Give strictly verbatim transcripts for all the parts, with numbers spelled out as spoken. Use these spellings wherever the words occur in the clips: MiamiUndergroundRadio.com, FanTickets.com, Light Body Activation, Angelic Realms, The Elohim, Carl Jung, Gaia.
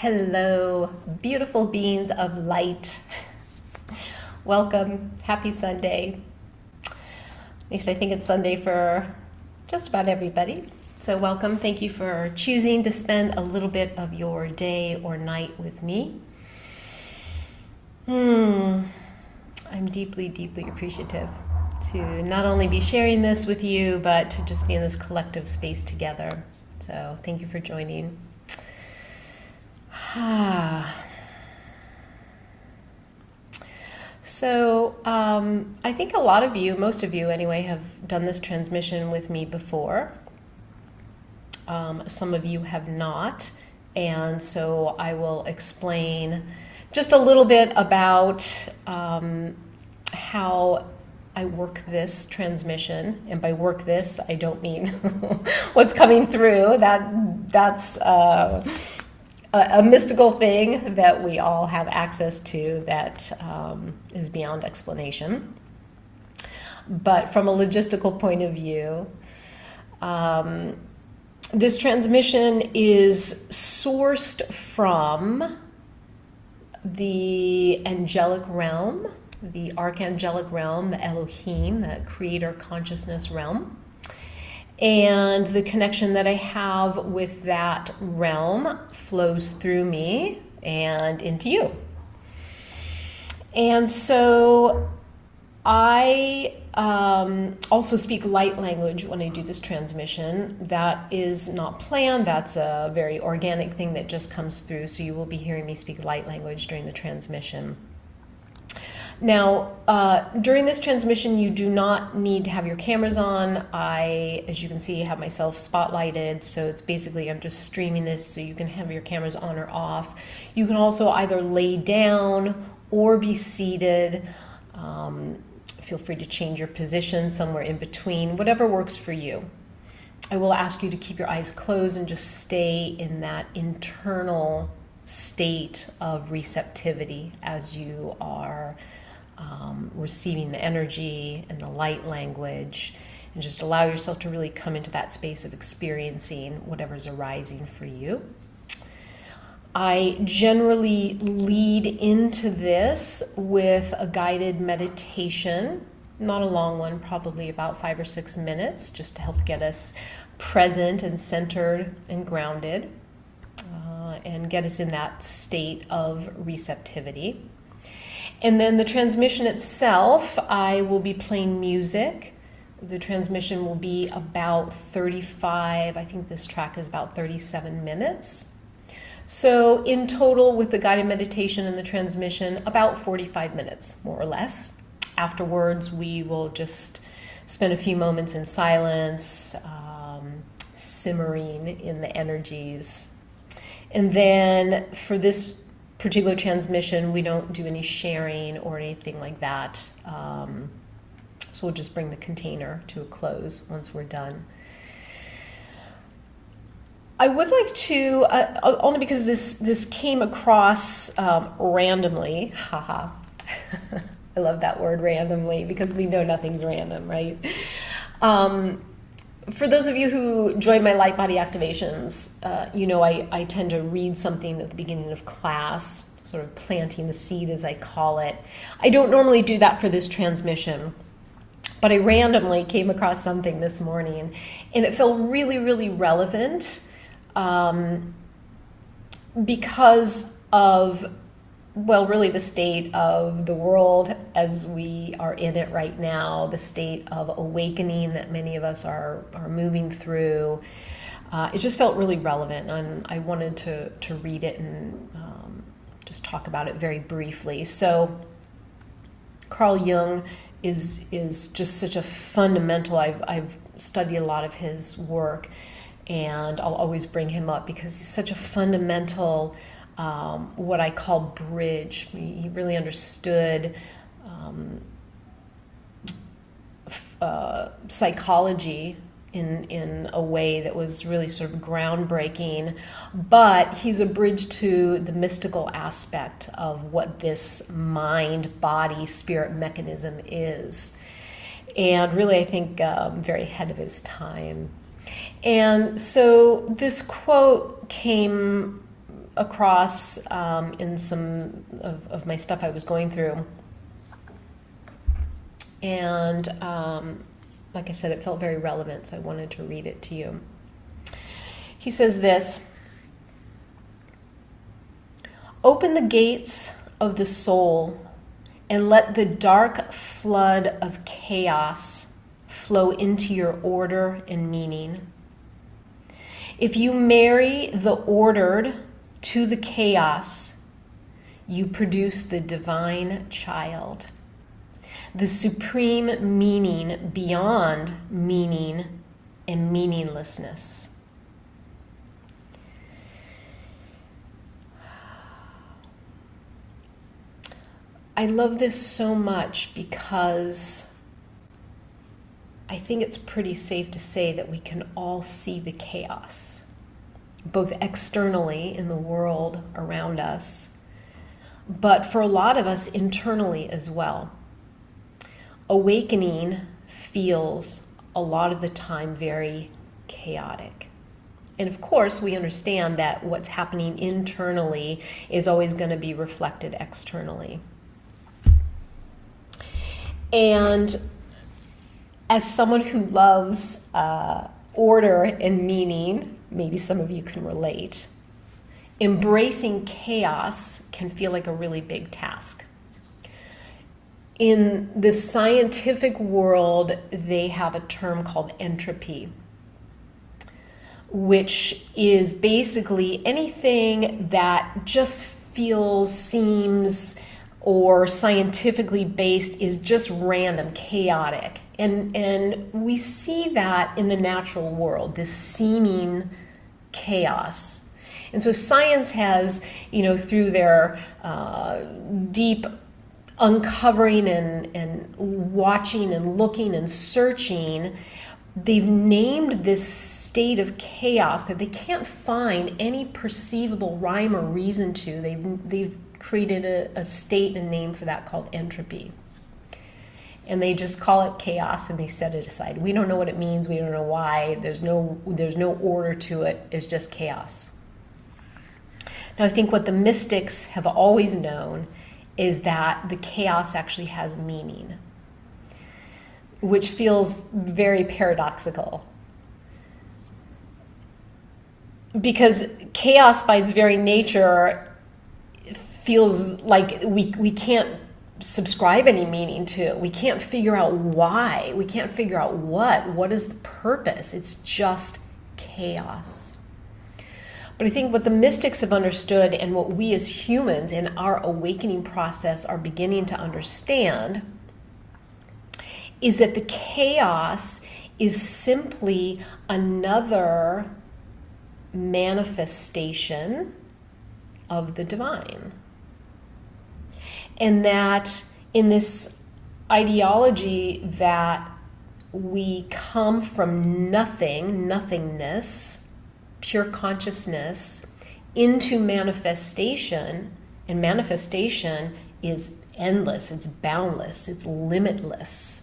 Hello, beautiful beings of light. Welcome. Happy Sunday. At least I think it's Sunday for just about everybody. So welcome. Thank you for choosing to spend a little bit of your day or night with me. Hmm. I'm deeply, deeply appreciative to not only be sharing this with you, but to just be in this collective space together. So thank you for joining. Ah. So um, I think a lot of you, most of you anyway, have done this transmission with me before. Um, some of you have not, and so I will explain just a little bit about um, how I work this transmission, and by work this, I don't mean what's coming through. That that's. Uh, A, a mystical thing that we all have access to that um, is beyond explanation. But from a logistical point of view, um, this transmission is sourced from the angelic realm, the archangelic realm, the Elohim, the creator consciousness realm. And the connection that I have with that realm flows through me and into you. And so I um, also speak light language when I do this transmission. That is not planned. That's a very organic thing that just comes through. So you will be hearing me speak light language during the transmission. Now, uh, during this transmission, you do not need to have your cameras on. I, as you can see, have myself spotlighted, so it's basically I'm just streaming this so you can have your cameras on or off. You can also either lay down or be seated. Um, feel free to change your position somewhere in between, whatever works for you. I will ask you to keep your eyes closed and just stay in that internal state of receptivity as you are Um, receiving the energy and the light language, and just allow yourself to really come into that space of experiencing whatever's arising for you. I generally lead into this with a guided meditation, not a long one, probably about five or six minutes, just to help get us present and centered and grounded, uh, and get us in that state of receptivity. And then the transmission itself, I will be playing music. The transmission will be about thirty-five, I think this track is about thirty-seven minutes. So in total, with the guided meditation and the transmission, about forty-five minutes, more or less. Afterwards, we will just spend a few moments in silence, um, simmering in the energies. And then for this particular transmission, we don't do any sharing or anything like that. Um, so we'll just bring the container to a close once we're done. I would like to, uh, only because this, this came across um, randomly, haha. I love that word, randomly, because we know nothing's random, right? Um, For those of you who join my light body activations, uh, you know I, I tend to read something at the beginning of class, sort of planting the seed as I call it. I don't normally do that for this transmission, but I randomly came across something this morning, and it felt really, really relevant um, because of, well, really the state of the world as we are in it right now, the state of awakening that many of us are, are moving through. Uh, it just felt really relevant, and I wanted to, to read it and um, just talk about it very briefly. So Carl Jung is, is just such a fundamental, I've, I've studied a lot of his work, and I'll always bring him up because he's such a fundamental Um, what I call bridge. He really understood um, uh, psychology in, in a way that was really sort of groundbreaking, but he's a bridge to the mystical aspect of what this mind, body, spirit mechanism is. And really, I think, um, very ahead of his time. And so this quote came across um, in some of, of my stuff I was going through. And um, like I said, it felt very relevant, so I wanted to read it to you. He says this: "Open the gates of the soul and let the dark flood of chaos flow into your order and meaning. If you marry the ordered to the chaos, you produce the divine child, the supreme meaning beyond meaning and meaninglessness." I love this so much because I think it's pretty safe to say that we can all see the chaos, both externally in the world around us, but for a lot of us internally as well. Awakening feels a lot of the time very chaotic. And of course, we understand that what's happening internally is always going to be reflected externally. And as someone who loves uh, order and meaning, maybe some of you can relate, embracing chaos can feel like a really big task. In the scientific world, they have a term called entropy, which is basically anything that just feels, seems, or scientifically based is just random, chaotic. And, and we see that in the natural world, this seeming chaos. And so science has, you know, through their uh, deep uncovering and, and watching and looking and searching, they've named this state of chaos that they can't find any perceivable rhyme or reason to. They've, they've created a, a state and name for that called entropy. And they just call it chaos and they set it aside. We don't know what it means. We don't know why. There's no, there's no order to it. It's just chaos. Now, I think what the mystics have always known is that the chaos actually has meaning, which feels very paradoxical. Because chaos by its very nature feels like we, we can't subscribe any meaning to it. We can't figure out why. We can't figure out what. What is the purpose? It's just chaos. But I think what the mystics have understood and what we as humans in our awakening process are beginning to understand is that the chaos is simply another manifestation of the divine. And that in this ideology that we come from nothing, nothingness, pure consciousness, into manifestation, and manifestation is endless, it's boundless, it's limitless.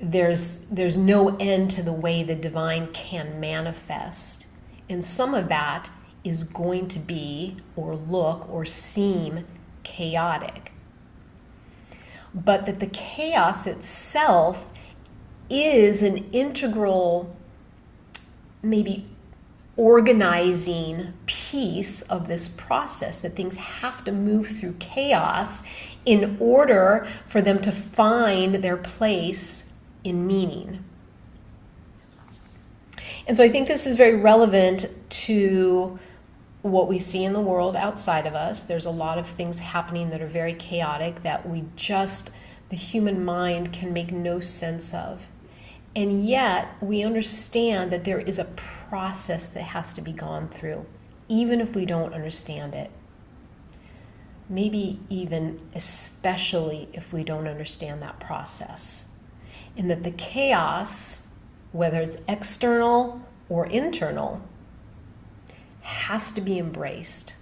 There's, there's no end to the way the divine can manifest. And some of that is going to be, or look, or seem chaotic, but that the chaos itself is an integral, maybe organizing piece of this process, that things have to move through chaos in order for them to find their place in meaning. And so I think this is very relevant to what we see in the world outside of us. There's a lot of things happening that are very chaotic that we just, the human mind can make no sense of. And yet we understand that there is a process that has to be gone through, even if we don't understand it. Maybe even especially if we don't understand that process. And that the chaos, whether it's external or internal, has to be embraced.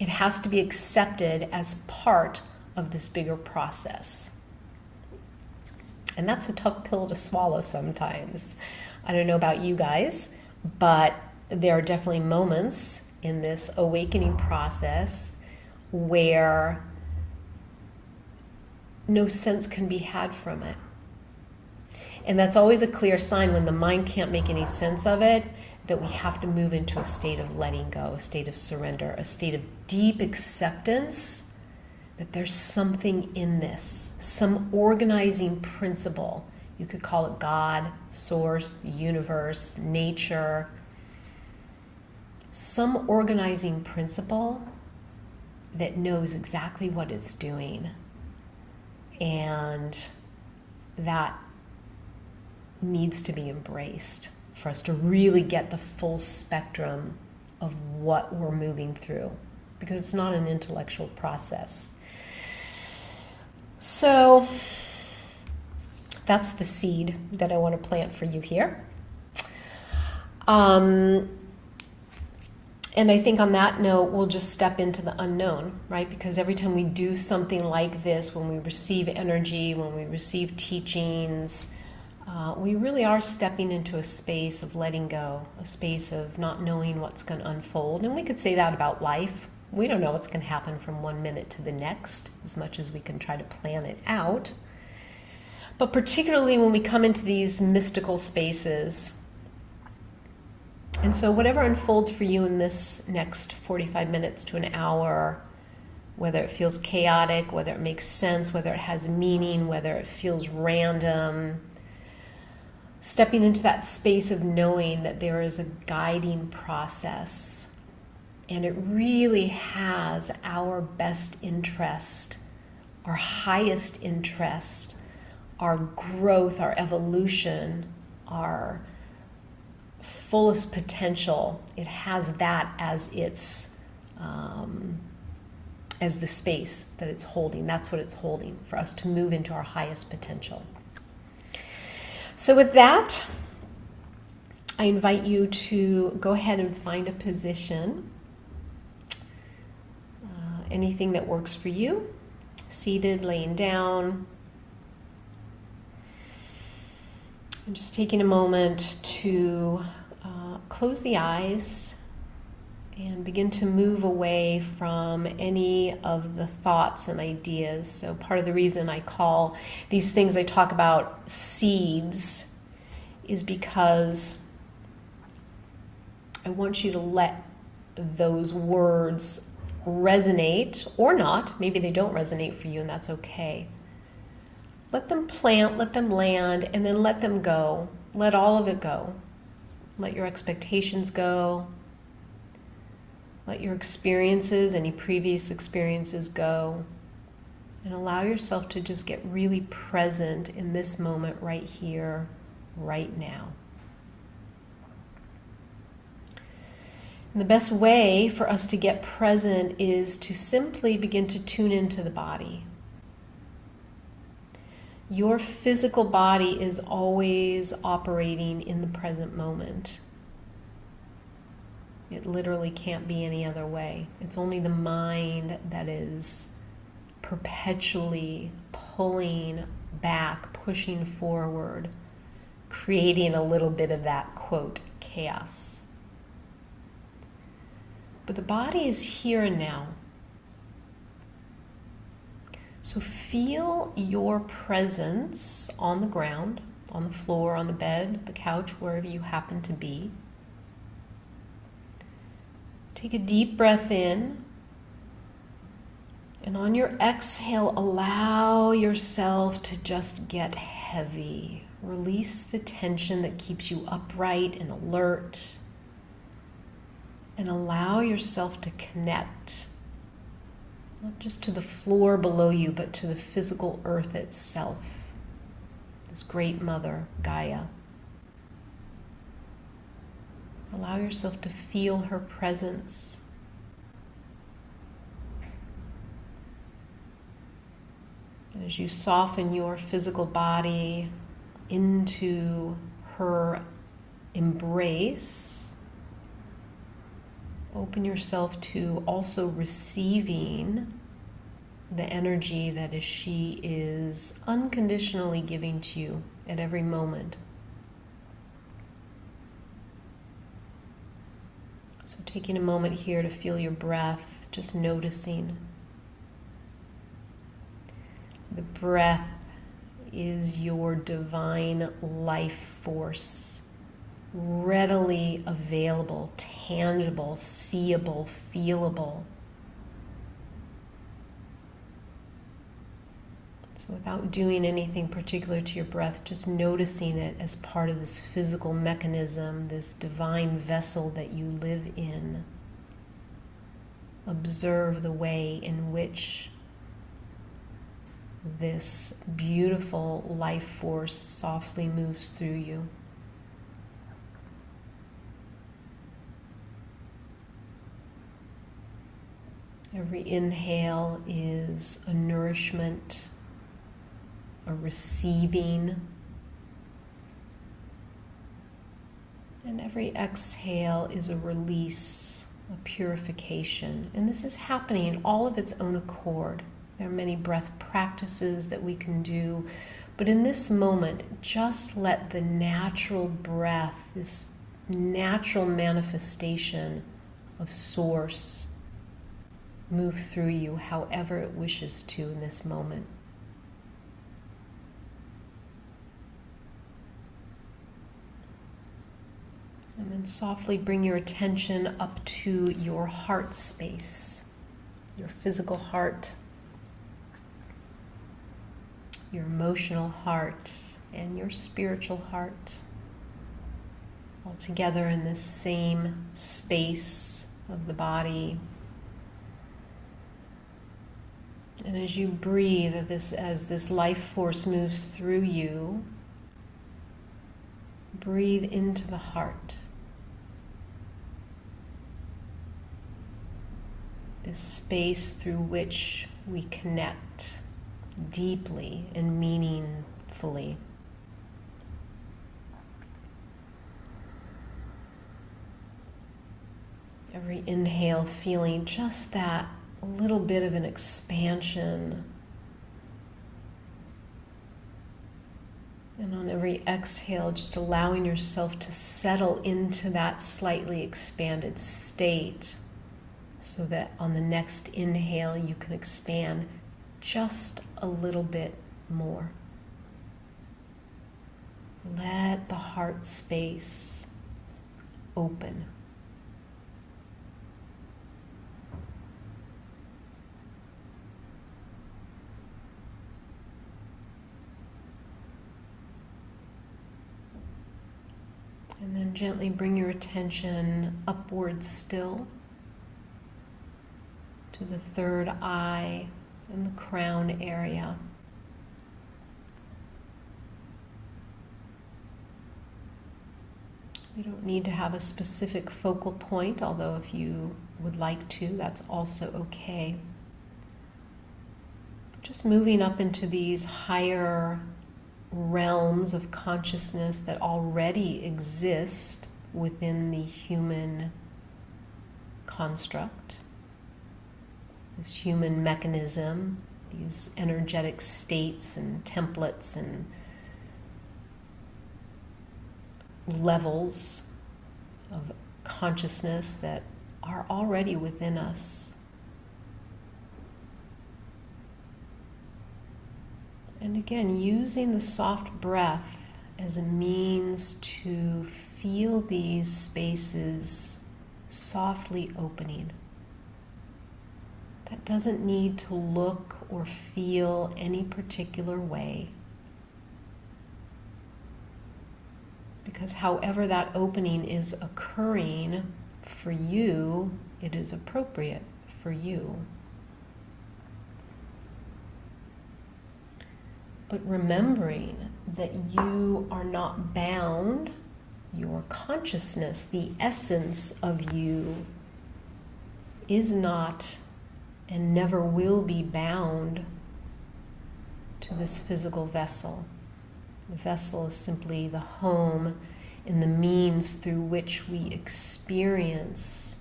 It has to be accepted as part of this bigger process. And that's a tough pill to swallow sometimes. I don't know about you guys, but there are definitely moments in this awakening process where no sense can be had from it. And that's always a clear sign when the mind can't make any sense of it, that we have to move into a state of letting go, a state of surrender, a state of deep acceptance that there's something in this, some organizing principle. You could call it God, source, the universe, nature. Some organizing principle that knows exactly what it's doing. And that needs to be embraced for us to really get the full spectrum of what we're moving through, because it's not an intellectual process. So that's the seed that I want to plant for you here. Um, and I think on that note, we'll just step into the unknown, right? Because every time we do something like this, when we receive energy, when we receive teachings, Uh, we really are stepping into a space of letting go, a space of not knowing what's going to unfold. And we could say that about life. We don't know what's going to happen from one minute to the next, as much as we can try to plan it out. But particularly when we come into these mystical spaces. And so whatever unfolds for you in this next forty-five minutes to an hour, whether it feels chaotic, whether it makes sense, whether it has meaning, whether it feels random, stepping into that space of knowing that there is a guiding process, and it really has our best interest, our highest interest, our growth, our evolution, our fullest potential. It has that as its, um, as the space that it's holding. That's what it's holding for us to move into our highest potential. So with that, I invite you to go ahead and find a position, uh, anything that works for you, seated, laying down, and just taking a moment to uh, close the eyes and begin to move away from any of the thoughts and ideas. So part of the reason I call these things I talk about seeds is because I want you to let those words resonate or not. Maybe they don't resonate for you, and that's okay. Let them plant, let them land, and then let them go. Let all of it go. Let your expectations go. Let your experiences, any previous experiences go, and allow yourself to just get really present in this moment right here, right now. And the best way for us to get present is to simply begin to tune into the body. Your physical body is always operating in the present moment. It literally can't be any other way. It's only the mind that is perpetually pulling back, pushing forward, creating a little bit of that, quote, chaos. But the body is here and now. So feel your presence on the ground, on the floor, on the bed, the couch, wherever you happen to be. Take a deep breath in, and on your exhale, allow yourself to just get heavy. Release the tension that keeps you upright and alert, and allow yourself to connect, not just to the floor below you, but to the physical earth itself, this great mother, Gaia. Allow yourself to feel her presence. And as you soften your physical body into her embrace, open yourself to also receiving the energy that is she is unconditionally giving to you at every moment. So taking a moment here to feel your breath, just noticing. The breath is your divine life force, readily available, tangible, seeable, feelable. So without doing anything particular to your breath, just noticing it as part of this physical mechanism, this divine vessel that you live in. Observe the way in which this beautiful life force softly moves through you. Every inhale is a nourishment, a receiving, and every exhale is a release, a purification. And this is happening all of its own accord. There are many breath practices that we can do, but in this moment, just let the natural breath, this natural manifestation of Source, move through you however it wishes to in this moment. And then softly bring your attention up to your heart space, your physical heart, your emotional heart, and your spiritual heart, all together in this same space of the body. And as you breathe, this, as this life force moves through you, breathe into the heart. This space through which we connect deeply and meaningfully. Every inhale, feeling just that little bit of an expansion. And on every exhale, just allowing yourself to settle into that slightly expanded state, so that on the next inhale you can expand just a little bit more. Let the heart space open. And then gently bring your attention upwards still, to the third eye and the crown area. You don't need to have a specific focal point, although if you would like to, that's also okay. But just moving up into these higher realms of consciousness that already exist within the human construct, this human mechanism, these energetic states and templates and levels of consciousness that are already within us. And again, using the soft breath as a means to feel these spaces softly opening. That doesn't need to look or feel any particular way, because however that opening is occurring for you, it is appropriate for you. But remembering that you are not bound, your consciousness, the essence of you, is not and never will be bound to this physical vessel. The vessel is simply the home and the means through which we experience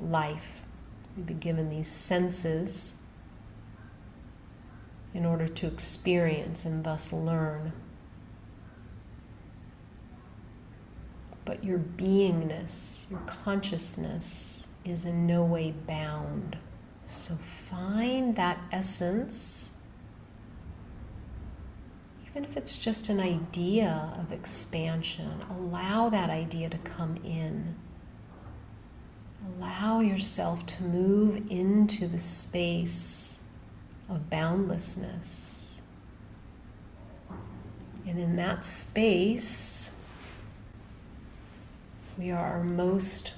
life. We've been given these senses in order to experience and thus learn. but your beingness, your consciousness is in no way bound. So find that essence, even if it's just an idea of expansion. Allow that idea to come in. Allow yourself to move into the space of boundlessness. And in that space, we are most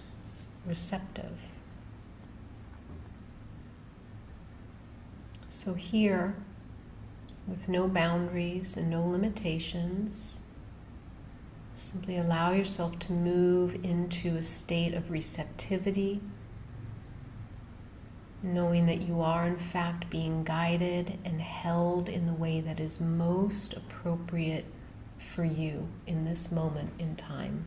receptive. So here, with no boundaries and no limitations, simply allow yourself to move into a state of receptivity, knowing that you are in fact being guided and held in the way that is most appropriate for you in this moment in time.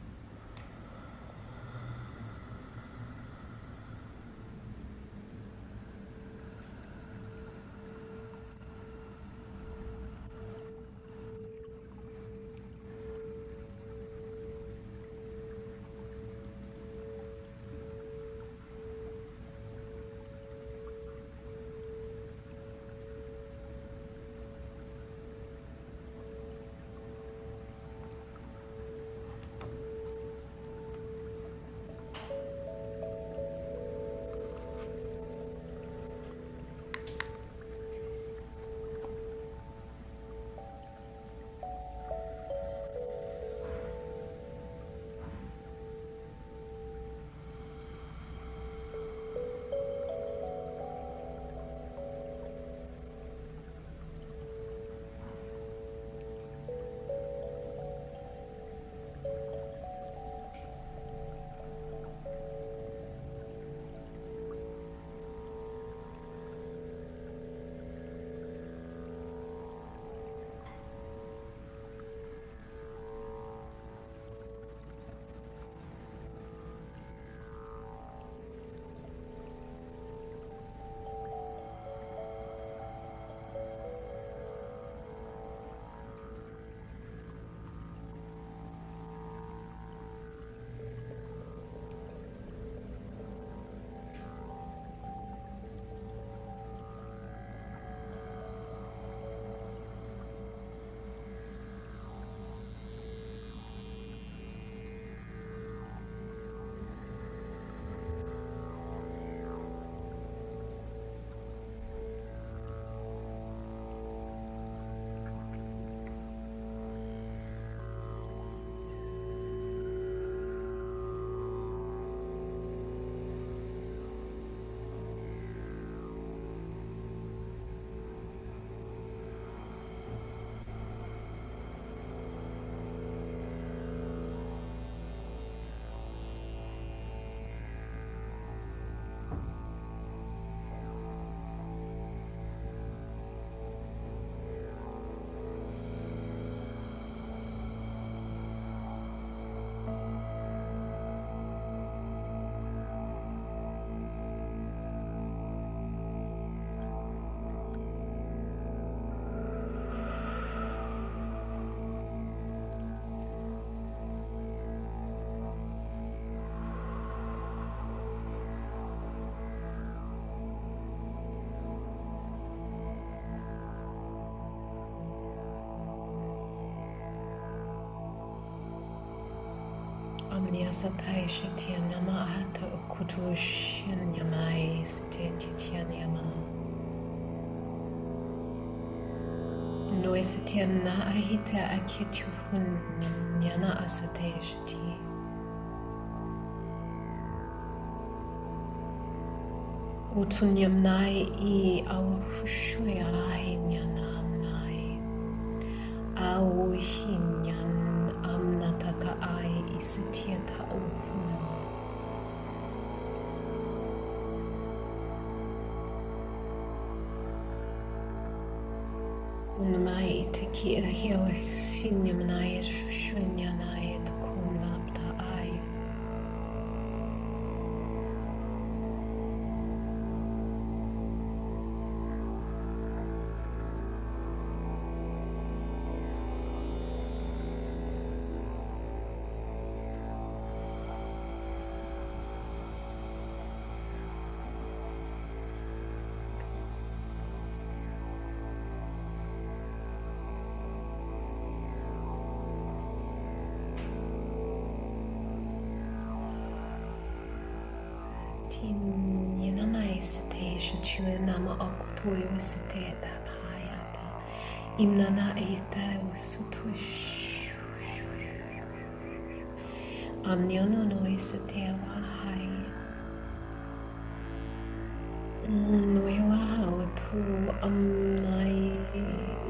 que ninamai sete, shutu nama okutoyo sete da prayata, imnana eta usutush, amniono noi sete wahai, noi wahau tu amnai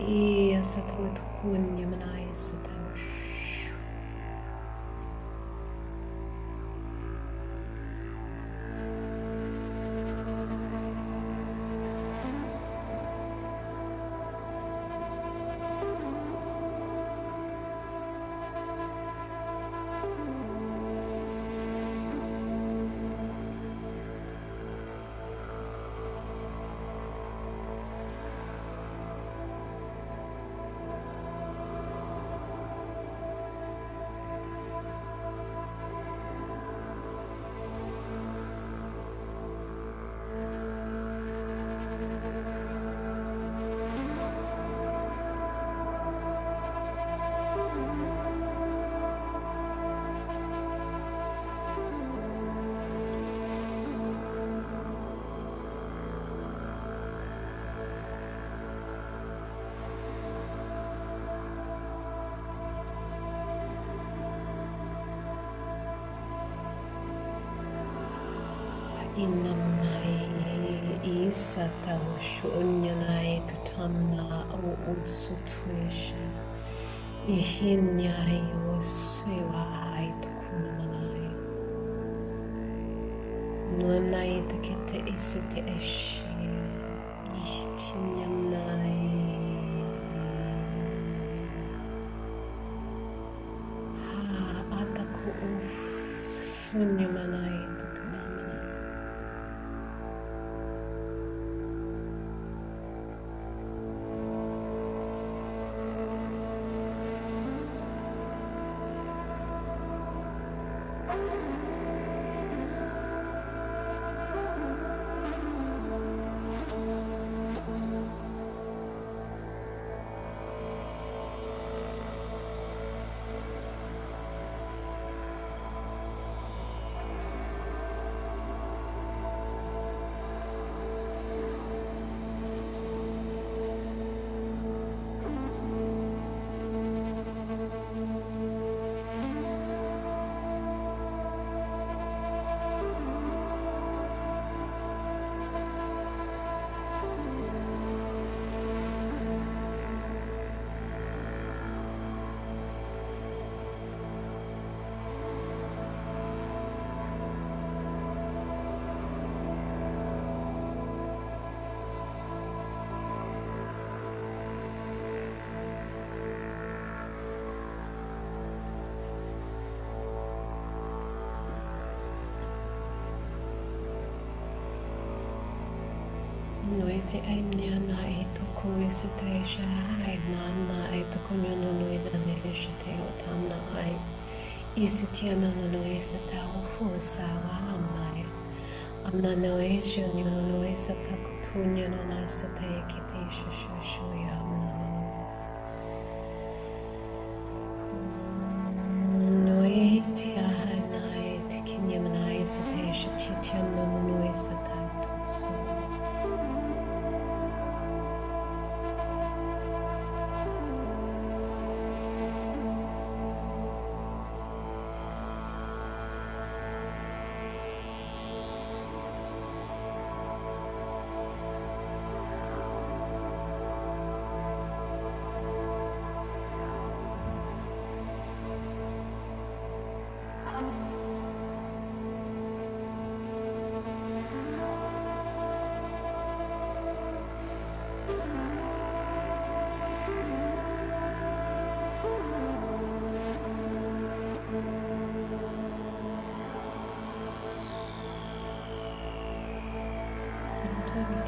e satu tu kun yamnai sete. Inamai isata ushunyanai katamna o utsutwish. Ihinyai usiwa aitukumanai. Nuemnai takete isete eshi. Ichtinyanai. Ha ataku ushunyanai. Te aimnyana etoko eseteja aidnana etokomyono noidane eshte otamna ai isetiana no eseta ohusawa amai amna no esyono no eseta kutunya no eseta ekite shoshoya no etiana etkinyana eseta shtityana no eseta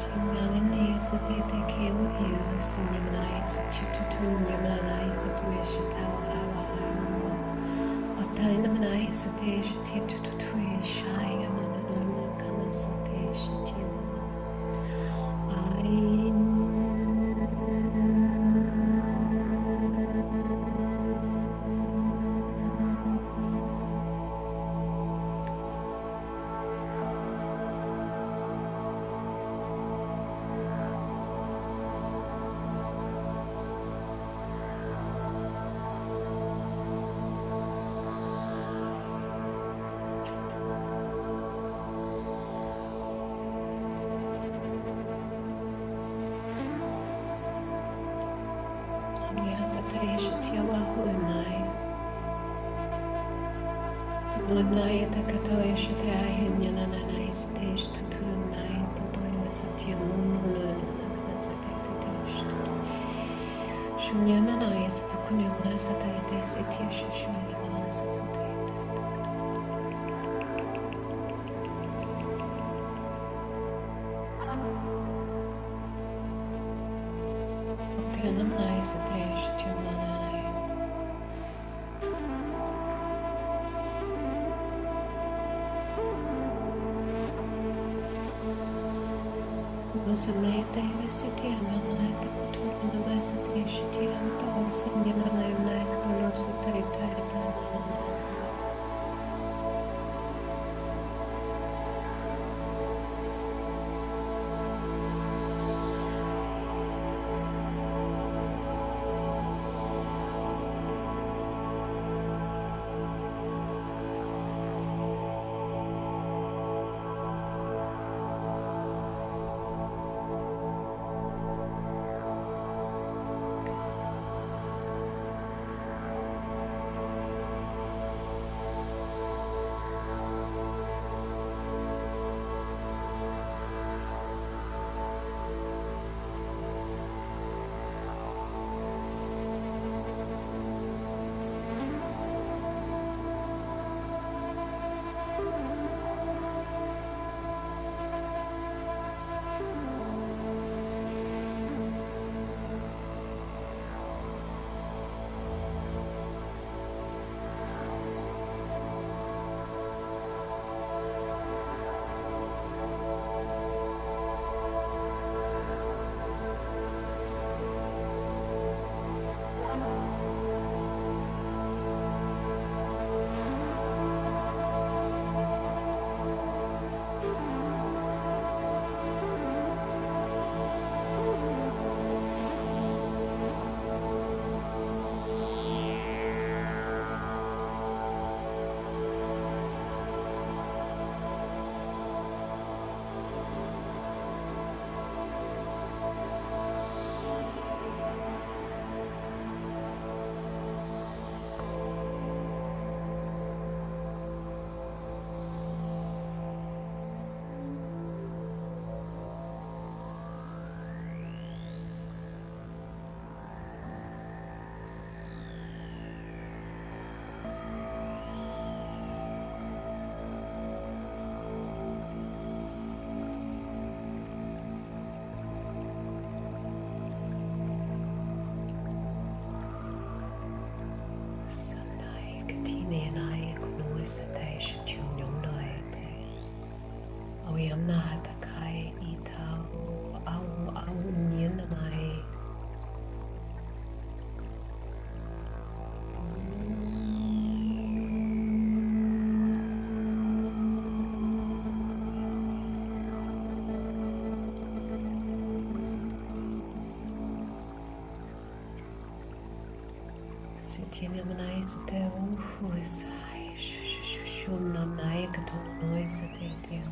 I שתהיה עולמי, עולמי תקדוש שתהיה יננה נסתש תתולמי תתולמי סתימון נסתתתש שמימנה יסתקוני נסתתת סתיש שמימנה נסתתת. Sitting on ice at the who is I should not make a ton noise at it.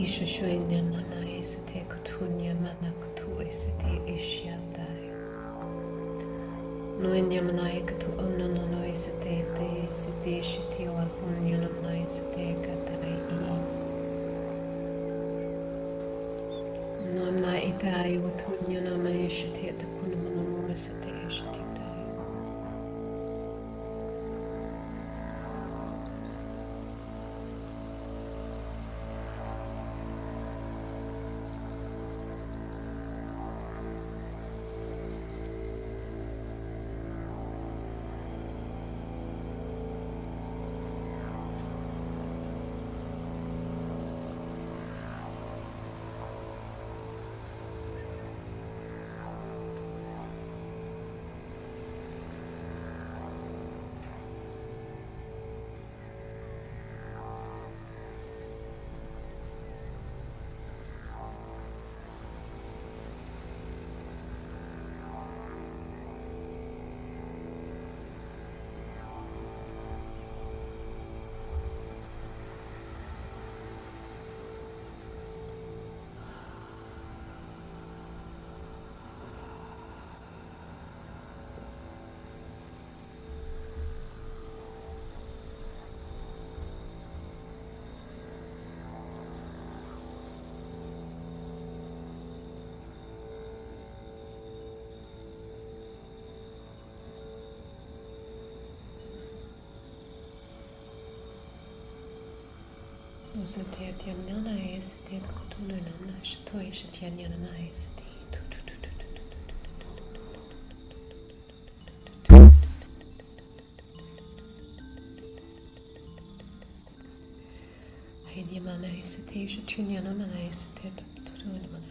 Isha shoynya mana isete kutunya mana kutu isete ishya dai. noi andiamo naik tu onnono noi sete te sete shiti o alcunnionam noi sete katalei i noam na itai utunnionam noi shiti et kunmonam noi sete shiti tai Sati atyamnyana esati atkutunanana shatoi shatyamnyana esati. Haidyamana esati shatyamnyana esati atkutunanana.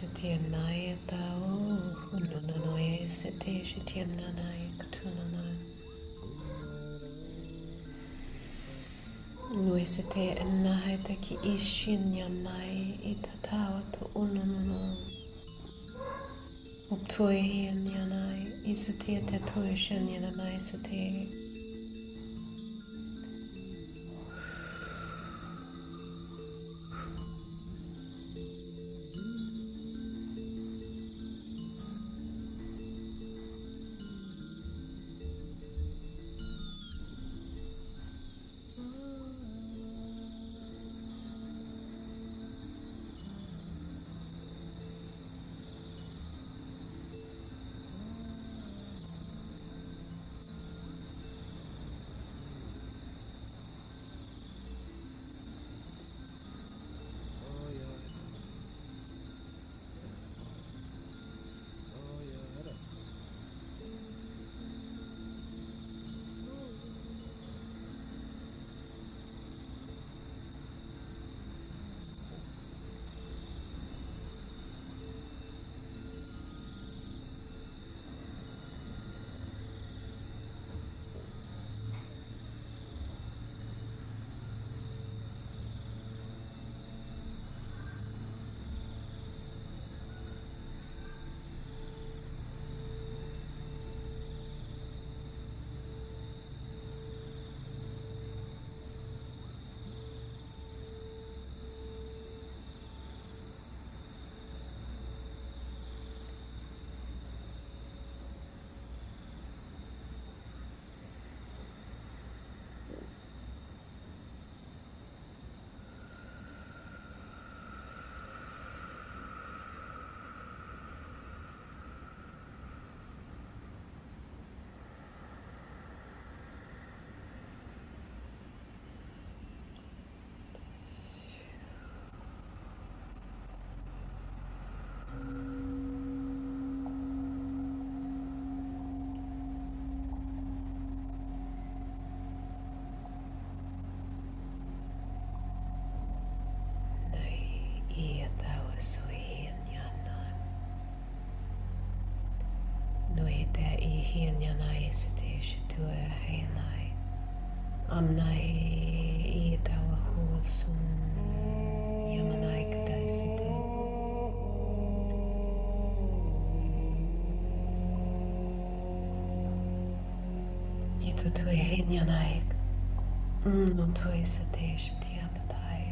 Satiamnaya tao, unananoe sate, shatiamnanae katunanae. Noe sate annahe taki ishinyanae itatao to unanano. Optoi hianyanae isate tatoi shanyanae sate. idei hinyanai siteshitue heinai amnai itawahu sun yamanai kadai situ. Itu tui hinyanai nu tui siteshitia batai.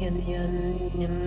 Tian Yan Yan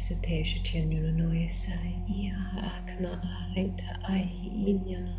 Sitesha Tianuna Noisa, Ia Akana, Linta Ai Inyana.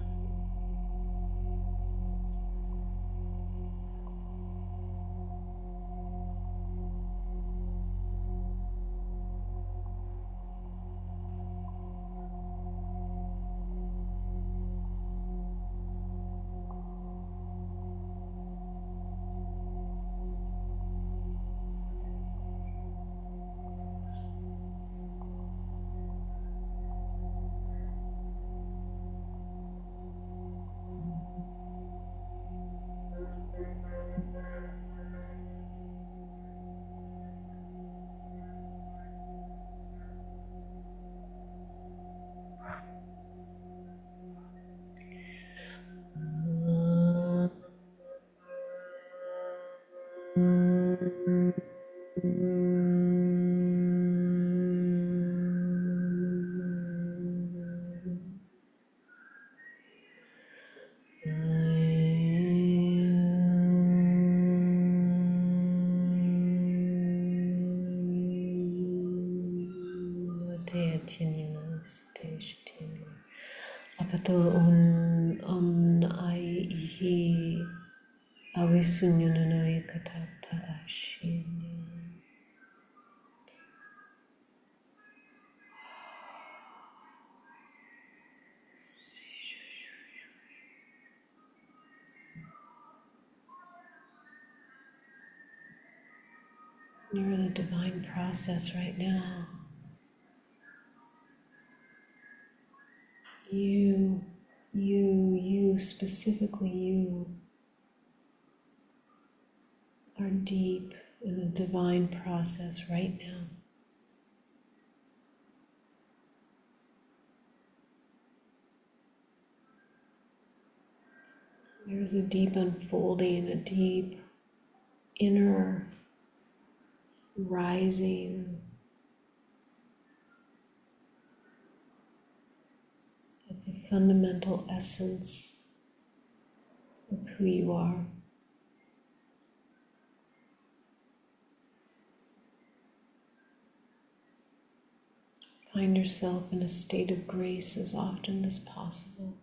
You're in a divine process right now. You, you, you, specifically you, are deep in a divine process right now. There's a deep unfolding, a deep inner rising, of the fundamental essence of who you are. Find yourself in a state of grace as often as possible.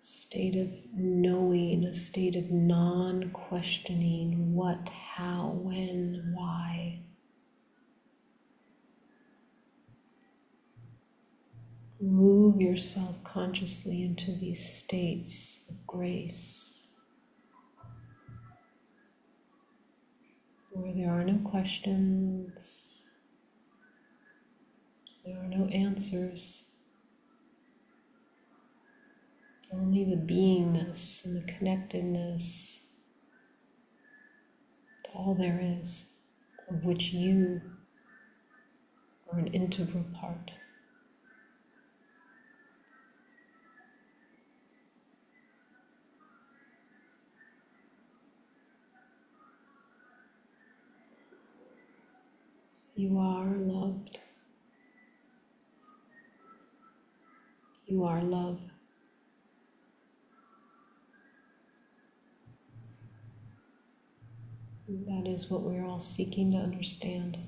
State of knowing, a state of non-questioning what, how, when, why. Move yourself consciously into these states of grace where there are no questions, there are no answers. Only the beingness and the connectedness to all there is, of which you are an integral part. You are loved. You are love. That is what we're all seeking to understand.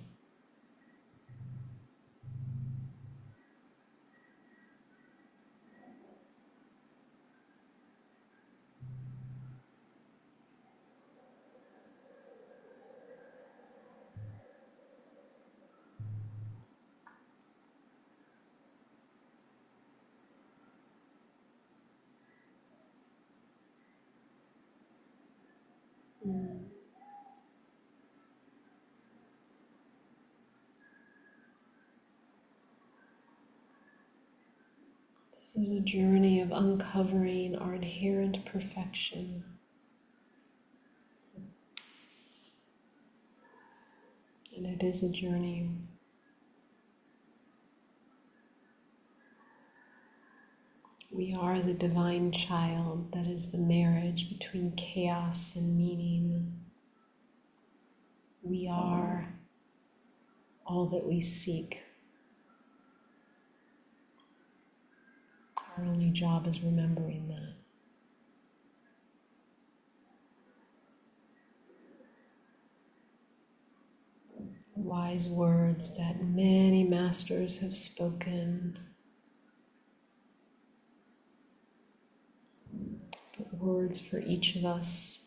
This is a journey of uncovering our inherent perfection. And it is a journey. We are the divine child that is the marriage between chaos and meaning. We are all that we seek. Our only job is remembering that. Wise words that many masters have spoken, but words for each of us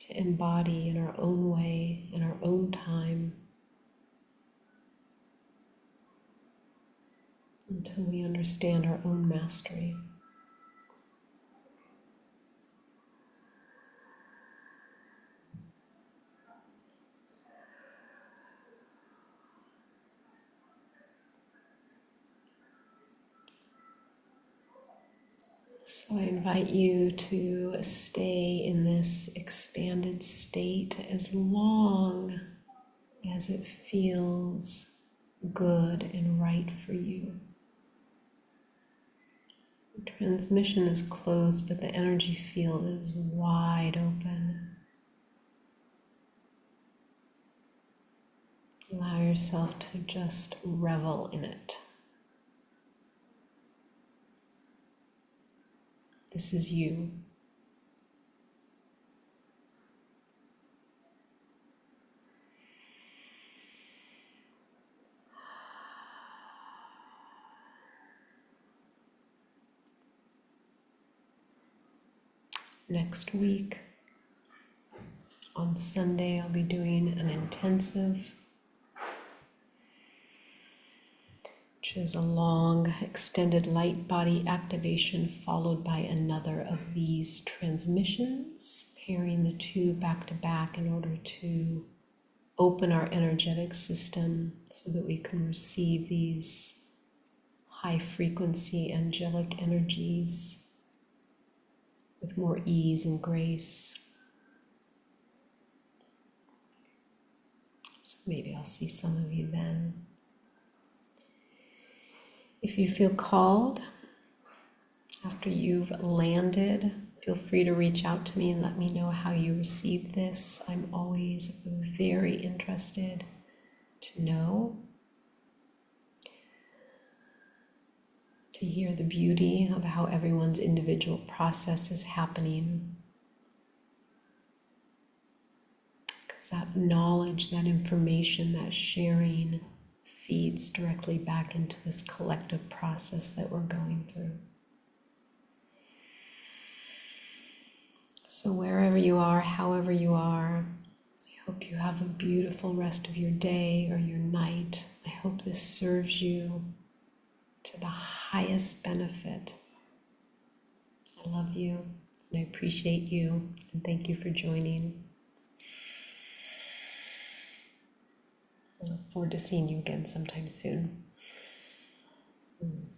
to embody in our own way, in our own time, until we understand our own mastery. So I invite you to stay in this expanded state as long as it feels good and right for you. Transmission is closed, but the energy field is wide open. Allow yourself to just revel in it. This is you. Next week, on Sunday, I'll be doing an intensive, which is a long, extended light body activation followed by another of these transmissions, pairing the two back to back in order to open our energetic system so that we can receive these high frequency angelic energies with more ease and grace. So maybe I'll see some of you then. If you feel called, after you've landed, feel free to reach out to me and let me know how you received this. I'm always very interested to know, to hear the beauty of how everyone's individual process is happening. Because that knowledge, that information, that sharing feeds directly back into this collective process that we're going through. So wherever you are, however you are, I hope you have a beautiful rest of your day or your night. I hope this serves you to the highest benefit. I love you, and I appreciate you, and thank you for joining. I look forward to seeing you again sometime soon. Mm.